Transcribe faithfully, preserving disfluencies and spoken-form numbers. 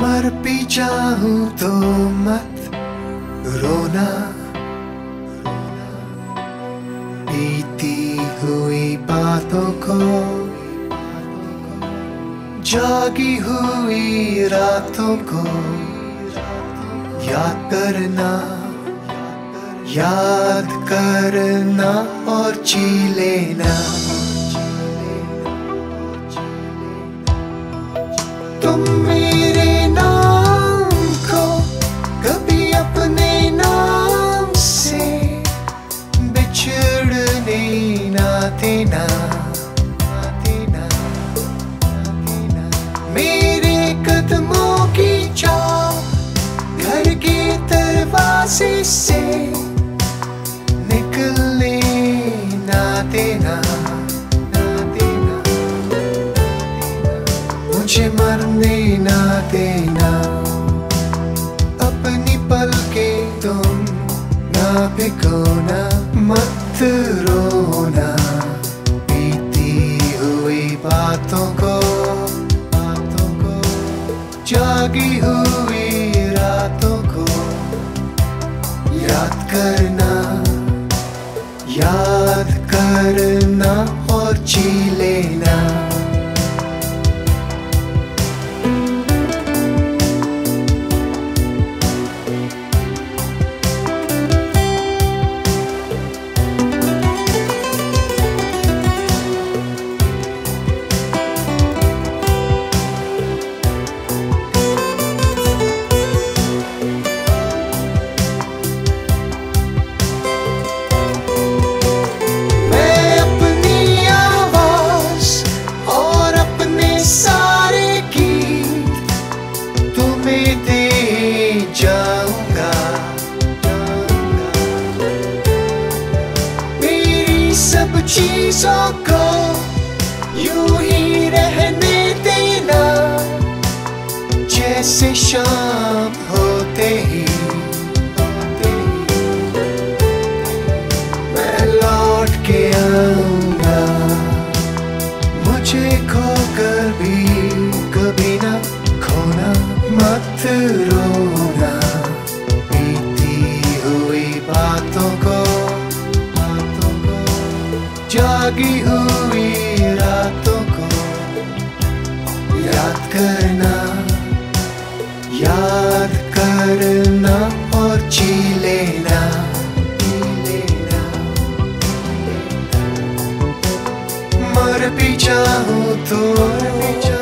मर भी जाऊं तो मत रोना, बीती हुई बातों को, जागी हुई रातों को याद करना, याद करना और जी लेना। तुम मेरे नाम को कभी अपने नाम से बिछड़ने ना देना, देना, देना। मेरे कदमों की छाप घर के दरवाजे से निकलने ना देना, ना देना, मुझे मरने ना देना, अपनी पलकें तुम ना भिगोना, मत रोना, बीती हुई बातों को, बातों को, जागी हुई रातों को याद करना, याद करना और जी लेना। चीजों को यूं ही रहने देना, जैसे शाम होते ही मैं लौट के आऊंगा, मुझे खोकर भी कभी ना खोना, मत रोना, बीती हुई बातों को, जागी हुई रातों को याद करना, याद करना और जी लेना, जी लेना। मर भी जाऊं तो